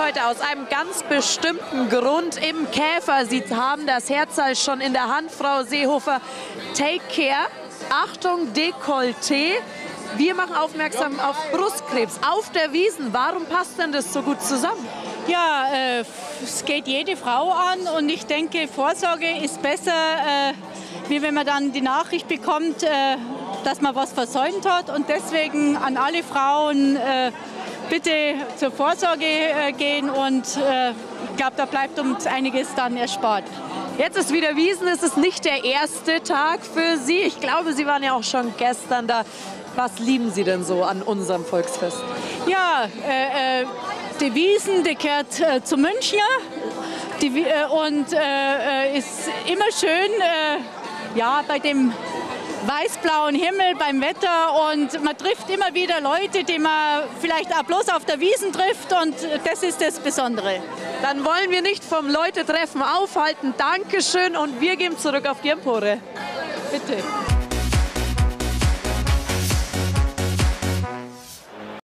heute aus einem ganz bestimmten Grund im Käfer. Sie haben das Herzal schon in der Hand, Frau Seehofer. Take care, Achtung, Dekolleté. Wir machen aufmerksam auf Brustkrebs auf der Wiesn. Warum passt denn das so gut zusammen? Ja, es geht jede Frau an und ich denke, Vorsorge ist besser, wie wenn man dann die Nachricht bekommt, dass man was versäumt hat. Und deswegen an alle Frauen, bitte zur Vorsorge gehen und ich glaube, da bleibt uns einiges dann erspart. Jetzt ist wieder Wiesn, es ist nicht der erste Tag für Sie. Ich glaube, Sie waren ja auch schon gestern da. Was lieben Sie denn so an unserem Volksfest? Ja, die Wiesn, die gehört zu München und ist immer schön ja, bei dem weiß-blauen Himmel, beim Wetter, und man trifft immer wieder Leute, die man vielleicht auch bloß auf der Wiesn trifft, und das ist das Besondere. Dann wollen wir nicht vom Leute-Treffen aufhalten. Dankeschön, und wir gehen zurück auf die Empore. Bitte.